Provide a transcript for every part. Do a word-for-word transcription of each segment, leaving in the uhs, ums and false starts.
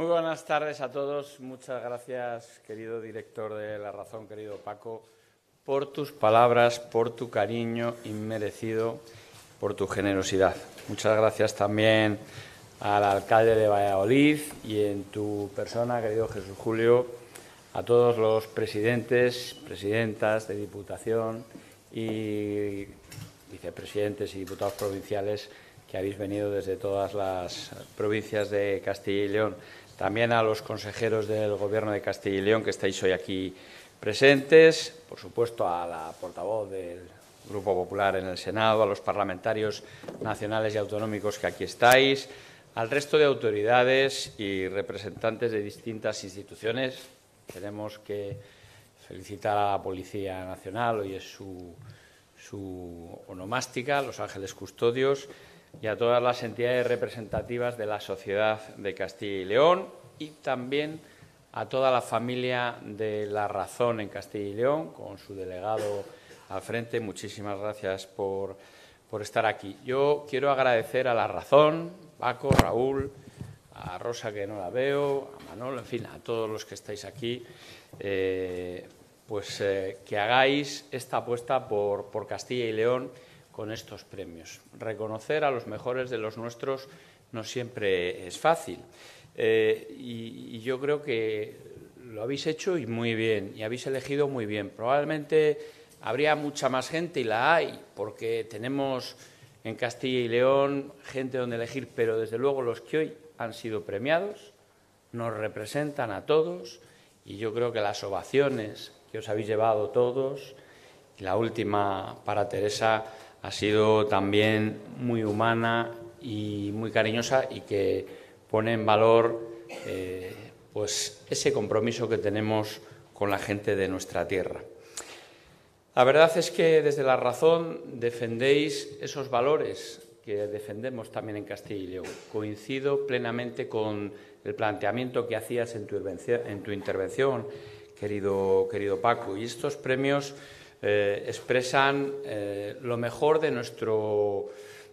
Muy buenas tardes a todos. Muchas gracias, querido director de La Razón, querido Paco, por tus palabras, por tu cariño inmerecido, por tu generosidad. Muchas gracias también al alcalde de Valladolid y en tu persona, querido Jesús Julio, a todos los presidentes, presidentas de Diputación y vicepresidentes y diputados provinciales que habéis venido desde todas las provincias de Castilla y León. También a los consejeros del Gobierno de Castilla y León que estáis hoy aquí presentes, por supuesto a la portavoz del Grupo Popular en el Senado, a los parlamentarios nacionales y autonómicos que aquí estáis, al resto de autoridades y representantes de distintas instituciones. Tenemos que felicitar a la Policía Nacional, hoy es su, su onomástica, Los Ángeles Custodios, y a todas las entidades representativas de la sociedad de Castilla y León y también a toda la familia de La Razón en Castilla y León, con su delegado al frente. Muchísimas gracias por, por estar aquí. Yo quiero agradecer a La Razón, Paco, Raúl, a Rosa, que no la veo, a Manolo, en fin, a todos los que estáis aquí, eh, pues eh, que hagáis esta apuesta por, por Castilla y León con estos premios. Reconocer a los mejores de los nuestros no siempre es fácil. Eh, y, y yo creo que lo habéis hecho y muy bien, y habéis elegido muy bien. Probablemente habría mucha más gente, y la hay, porque tenemos en Castilla y León gente donde elegir, pero desde luego los que hoy han sido premiados nos representan a todos, y yo creo que las ovaciones que os habéis llevado todos, y la última para Teresa, ha sido también muy humana y muy cariñosa, y que pone en valor eh, pues ese compromiso que tenemos con la gente de nuestra tierra. La verdad es que desde La Razón defendéis esos valores que defendemos también en Castilla y León. Coincido plenamente con el planteamiento que hacías en tu intervención, en tu intervención querido, querido Paco, y estos premios Eh, expresan eh, lo mejor de, nuestro,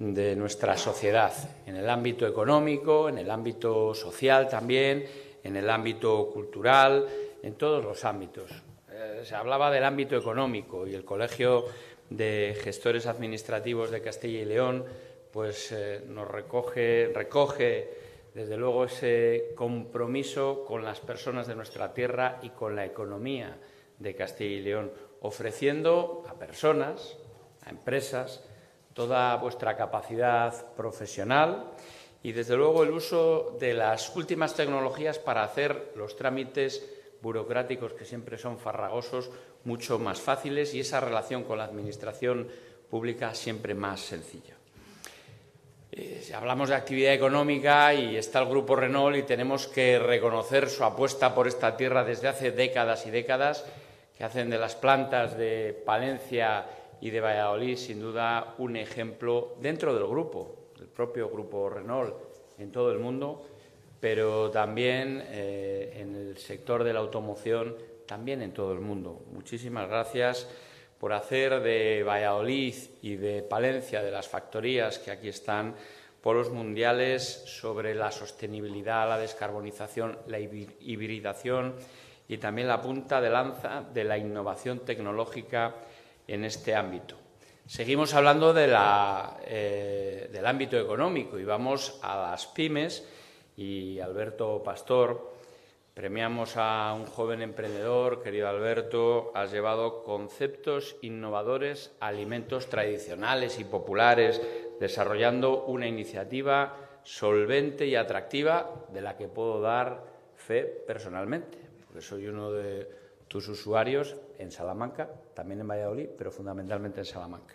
de nuestra sociedad, en el ámbito económico, en el ámbito social también, en el ámbito cultural, en todos los ámbitos. Eh, se hablaba del ámbito económico, y el Colegio de Gestores Administrativos de Castilla y León pues eh, nos recoge, recoge desde luego ese compromiso con las personas de nuestra tierra y con la economía de Castilla y León, ofreciendo a personas, a empresas, toda vuestra capacidad profesional y, desde luego, el uso de las últimas tecnologías para hacer los trámites burocráticos, que siempre son farragosos, mucho más fáciles, y esa relación con la administración pública siempre más sencilla. Eh, si hablamos de actividad económica, y está el Grupo Renault, y tenemos que reconocer su apuesta por esta tierra desde hace décadas y décadas, que hacen de las plantas de Palencia y de Valladolid, sin duda, un ejemplo dentro del grupo, del propio Grupo Renault, en todo el mundo, pero también eh, en el sector de la automoción, también en todo el mundo. Muchísimas gracias por hacer de Valladolid y de Palencia, de las factorías que aquí están, polos mundiales sobre la sostenibilidad, la descarbonización, la hibridación y también la punta de lanza de la innovación tecnológica en este ámbito. Seguimos hablando de la, eh, del ámbito económico y vamos a las pymes, y Alberto Pastor, premiamos a un joven emprendedor. Querido Alberto, has llevado conceptos innovadores, alimentos tradicionales y populares, desarrollando una iniciativa solvente y atractiva de la que puedo dar fe personalmente, porque soy uno de tus usuarios en Salamanca, también en Valladolid, pero fundamentalmente en Salamanca.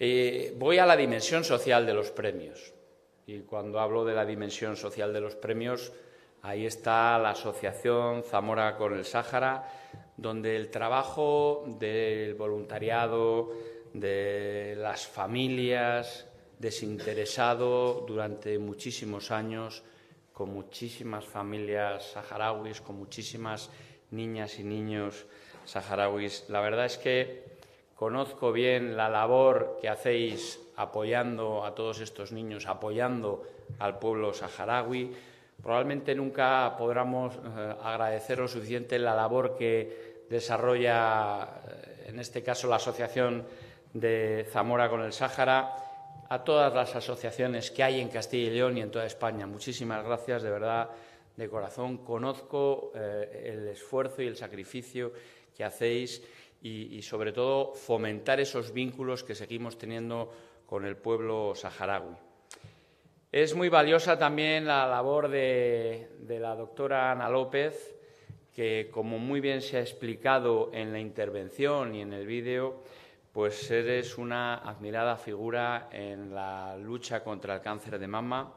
Eh, voy a la dimensión social de los premios, y cuando hablo de la dimensión social de los premios, ahí está la Asociación Zamora con el Sáhara, donde el trabajo del voluntariado, de las familias, desinteresado durante muchísimos años, con muchísimas familias saharauis, con muchísimas niñas y niños saharauis. La verdad es que conozco bien la labor que hacéis apoyando a todos estos niños, apoyando al pueblo saharaui, Probablemente nunca podamos eh, agradecer lo suficiente la labor que desarrolla, en este caso, la Asociación de Zamora con el Sáhara, a todas las asociaciones que hay en Castilla y León y en toda España. Muchísimas gracias, de verdad, de corazón. Conozco eh, el esfuerzo y el sacrificio que hacéis y, y, sobre todo, fomentar esos vínculos que seguimos teniendo con el pueblo saharaui. Es muy valiosa también la labor de, de la doctora Ana López, que, como muy bien se ha explicado en la intervención y en el vídeo, pues eres una admirada figura en la lucha contra el cáncer de mama,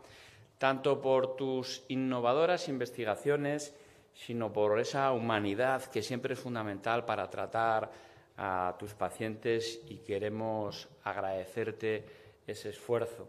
tanto por tus innovadoras investigaciones, sino por esa humanidad que siempre es fundamental para tratar a tus pacientes, y queremos agradecerte ese esfuerzo.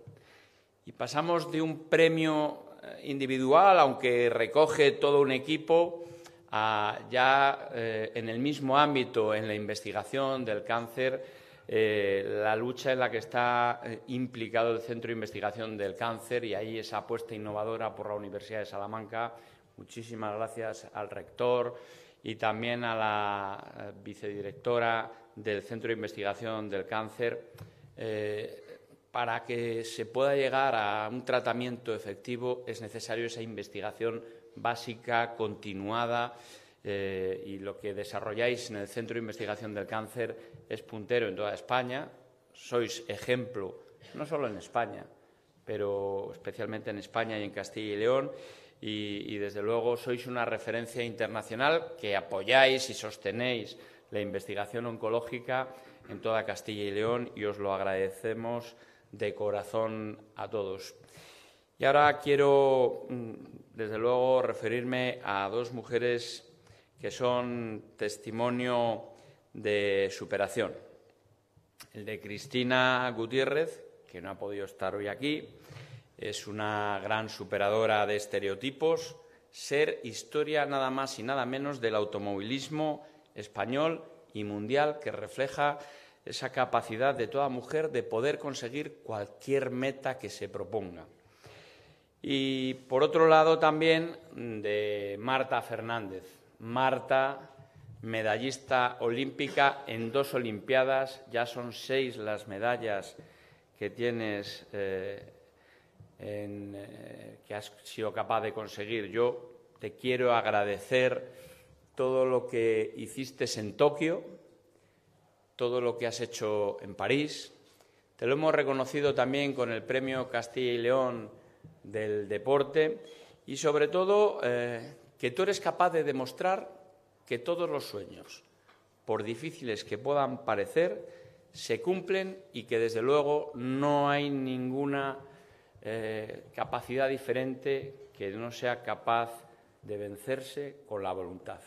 Y pasamos de un premio individual, aunque recoge todo un equipo, a ya eh, en el mismo ámbito, en la investigación del cáncer, Eh, la lucha en la que está eh, implicado el Centro de Investigación del Cáncer, y ahí esa apuesta innovadora por la Universidad de Salamanca. Muchísimas gracias al rector y también a la eh, vicedirectora del Centro de Investigación del Cáncer, eh, para que se pueda llegar a un tratamiento efectivo es necesario esa investigación básica, continuada. Eh, y lo que desarrolláis en el Centro de Investigación del Cáncer es puntero en toda España. Sois ejemplo, no solo en España, pero especialmente en España y en Castilla y León. Y, y desde luego, sois una referencia internacional que apoyáis y sostenéis la investigación oncológica en toda Castilla y León, y os lo agradecemos de corazón a todos. Y ahora quiero, desde luego, referirme a dos mujeres que son testimonio de superación. El de Cristina Gutiérrez, que no ha podido estar hoy aquí, es una gran superadora de estereotipos, ser historia nada más y nada menos del automovilismo español y mundial, que refleja esa capacidad de toda mujer de poder conseguir cualquier meta que se proponga. Y, por otro lado, también de Marta Fernández. Marta, medallista olímpica en dos Olimpiadas, ya son seis las medallas que tienes, eh, en, eh, que has sido capaz de conseguir. Yo te quiero agradecer todo lo que hiciste en Tokio, todo lo que has hecho en París. Te lo hemos reconocido también con el Premio Castilla y León del Deporte, y, sobre todo, eh, que tú eres capaz de demostrar que todos los sueños, por difíciles que puedan parecer, se cumplen, y que, desde luego, no hay ninguna eh, capacidad diferente que no sea capaz de vencerse con la voluntad.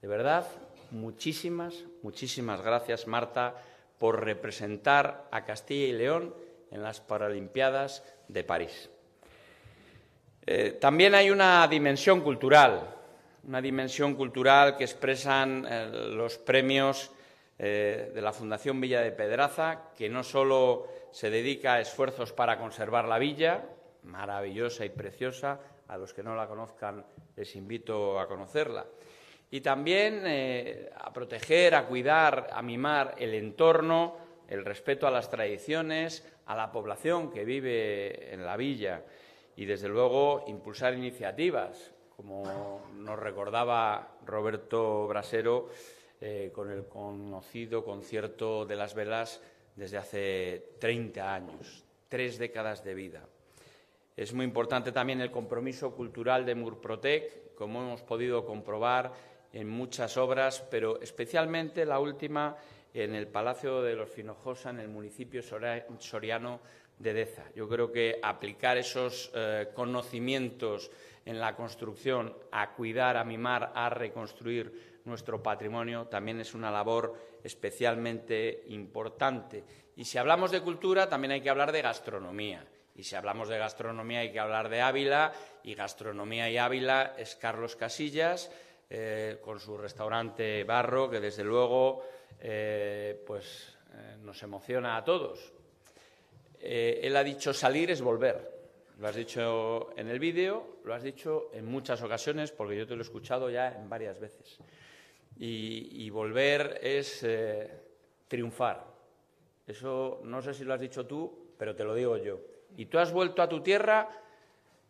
De verdad, muchísimas, muchísimas gracias, Marta, por representar a Castilla y León en las Paralimpiadas de París. Eh, también hay una dimensión cultural, una dimensión cultural que expresan eh, los premios eh, de la Fundación Villa de Pedraza, que no solo se dedica a esfuerzos para conservar la villa, maravillosa y preciosa, a los que no la conozcan les invito a conocerla, y también eh, a proteger, a cuidar, a mimar el entorno, el respeto a las tradiciones, a la población que vive en la villa. Y, desde luego, impulsar iniciativas, como nos recordaba Roberto Brasero eh, con el conocido concierto de las velas desde hace treinta años, tres décadas de vida. Es muy importante también el compromiso cultural de Murprotec, como hemos podido comprobar en muchas obras, pero especialmente la última en el Palacio de los Finojosa, en el municipio soriano de Deza. Yo creo que aplicar esos eh, conocimientos en la construcción, a cuidar, a mimar, a reconstruir nuestro patrimonio, también es una labor especialmente importante. Y si hablamos de cultura, también hay que hablar de gastronomía. Y si hablamos de gastronomía, hay que hablar de Ávila. Y gastronomía y Ávila es Carlos Casillas, eh, con su restaurante Barro, que, desde luego, eh, pues eh, nos emociona a todos. Eh, él ha dicho: salir es volver. Lo has dicho en el vídeo, lo has dicho en muchas ocasiones, porque yo te lo he escuchado ya en varias veces. Y, y volver es eh, triunfar. Eso no sé si lo has dicho tú, pero te lo digo yo. Y tú has vuelto a tu tierra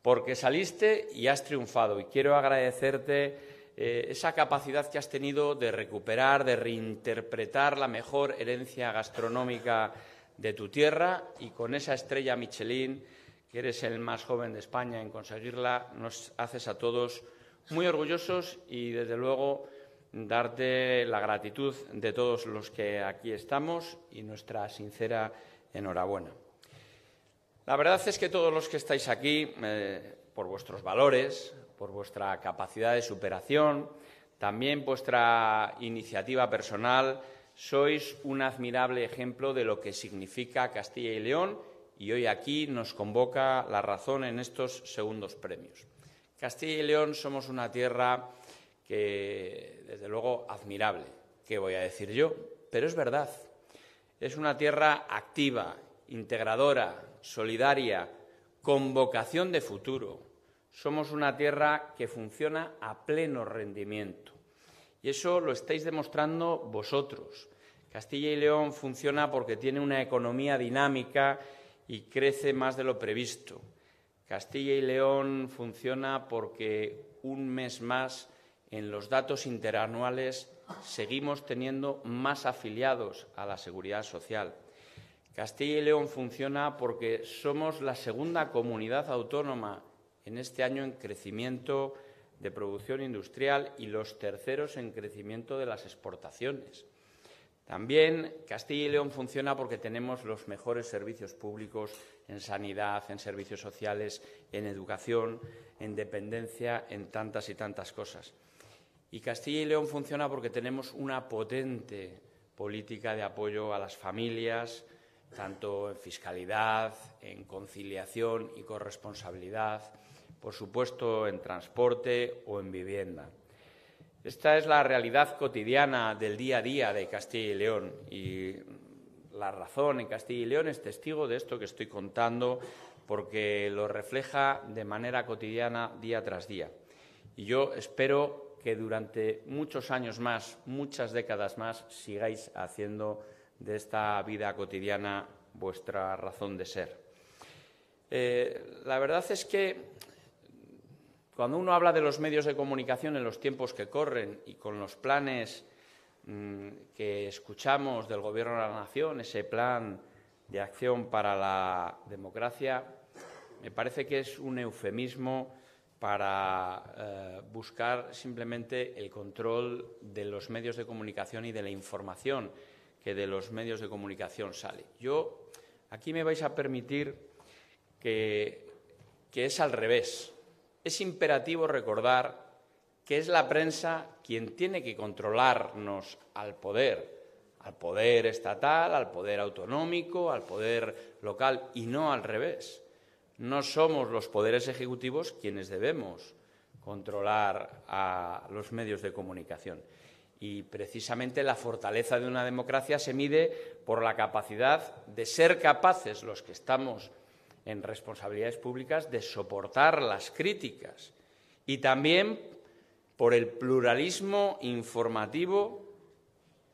porque saliste y has triunfado. Y quiero agradecerte eh, esa capacidad que has tenido de recuperar, de reinterpretar la mejor herencia gastronómica de tu tierra, y con esa estrella Michelin, que eres el más joven de España en conseguirla, nos haces a todos muy orgullosos y, desde luego, darte la gratitud de todos los que aquí estamos y nuestra sincera enhorabuena. La verdad es que todos los que estáis aquí, eh, por vuestros valores, por vuestra capacidad de superación, también vuestra iniciativa personal, sois un admirable ejemplo de lo que significa Castilla y León, y hoy aquí nos convoca La Razón en estos segundos premios. Castilla y León somos una tierra que, desde luego, admirable. ¿Qué voy a decir yo? Pero es verdad. Es una tierra activa, integradora, solidaria, con vocación de futuro. Somos una tierra que funciona a pleno rendimiento. Y eso lo estáis demostrando vosotros. Castilla y León funciona porque tiene una economía dinámica y crece más de lo previsto. Castilla y León funciona porque un mes más en los datos interanuales seguimos teniendo más afiliados a la Seguridad Social. Castilla y León funciona porque somos la segunda comunidad autónoma en este año en crecimiento de producción industrial y los terceros en crecimiento de las exportaciones. También Castilla y León funciona porque tenemos los mejores servicios públicos en sanidad, en servicios sociales, en educación, en dependencia, en tantas y tantas cosas. Y Castilla y León funciona porque tenemos una potente política de apoyo a las familias, tanto en fiscalidad, en conciliación y corresponsabilidad, por supuesto en transporte o en vivienda. Esta es la realidad cotidiana del día a día de Castilla y León, y La Razón en Castilla y León es testigo de esto que estoy contando, porque lo refleja de manera cotidiana día tras día. Y yo espero que durante muchos años más, muchas décadas más, sigáis haciendo de esta vida cotidiana vuestra razón de ser. Eh, la verdad es que cuando uno habla de los medios de comunicación en los tiempos que corren y con los planes mmm, que escuchamos del Gobierno de la Nación, ese plan de acción para la democracia, me parece que es un eufemismo para eh, buscar simplemente el control de los medios de comunicación y de la información que de los medios de comunicación sale. Yo, aquí me vais a permitir que, que es al revés. Es imperativo recordar que es la prensa quien tiene que controlarnos al poder, al poder estatal, al poder autonómico, al poder local, y no al revés. No somos los poderes ejecutivos quienes debemos controlar a los medios de comunicación. Y, precisamente, la fortaleza de una democracia se mide por la capacidad de ser capaces, los que estamos en responsabilidades públicas, de soportar las críticas, y también por el pluralismo informativo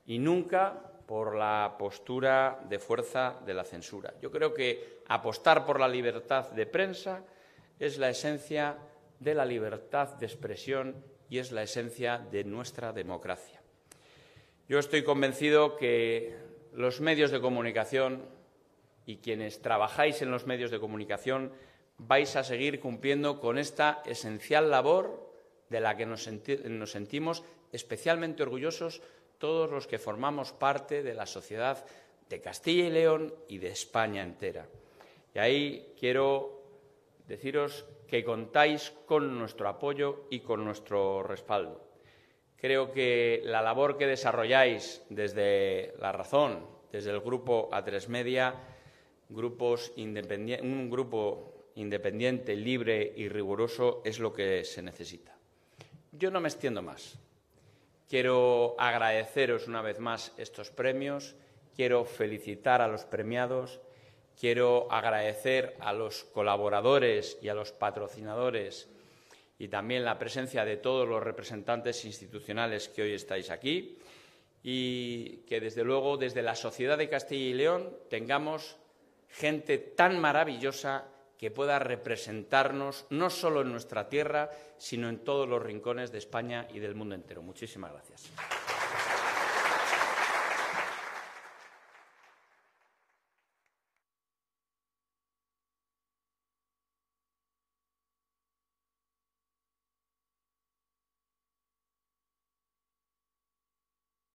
y nunca por la postura de fuerza de la censura. Yo creo que apostar por la libertad de prensa es la esencia de la libertad de expresión y es la esencia de nuestra democracia. Yo estoy convencido que los medios de comunicación y quienes trabajáis en los medios de comunicación vais a seguir cumpliendo con esta esencial labor de la que nos, senti- nos sentimos especialmente orgullosos todos los que formamos parte de la sociedad de Castilla y León y de España entera. Y ahí quiero deciros que contáis con nuestro apoyo y con nuestro respaldo. Creo que la labor que desarrolláis desde La Razón, desde el Grupo A tres Media, grupos independiente, un grupo independiente, libre y riguroso, es lo que se necesita. Yo no me extiendo más. Quiero agradeceros una vez más estos premios, quiero felicitar a los premiados Quiero agradecer a los colaboradores y a los patrocinadores y también la presencia de todos los representantes institucionales que hoy estáis aquí y que, desde luego, desde la sociedad de Castilla y León tengamos gente tan maravillosa que pueda representarnos no solo en nuestra tierra, sino en todos los rincones de España y del mundo entero. Muchísimas gracias.